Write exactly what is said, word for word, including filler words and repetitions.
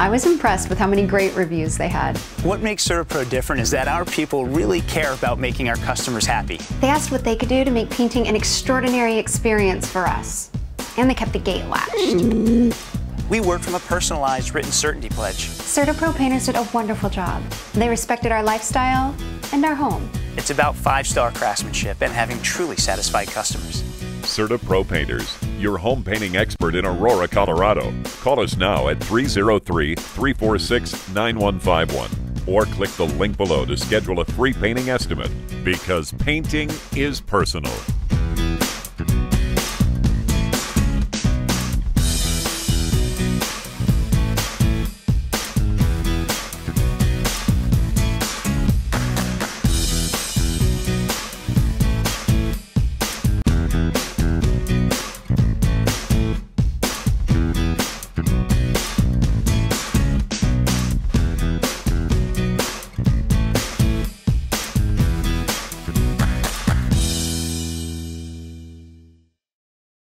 I was impressed with how many great reviews they had. What makes CertaPro different is that our people really care about making our customers happy. They asked what they could do to make painting an extraordinary experience for us, and they kept the gate latched. We worked from a personalized written certainty pledge. CertaPro Painters did a wonderful job. They respected our lifestyle and our home. It's about five-star craftsmanship and having truly satisfied customers. CertaPro Painters, your home painting expert in Aurora, Colorado. Call us now at three oh three, three four six, nine one five one or click the link below to schedule a free painting estimate, because painting is personal.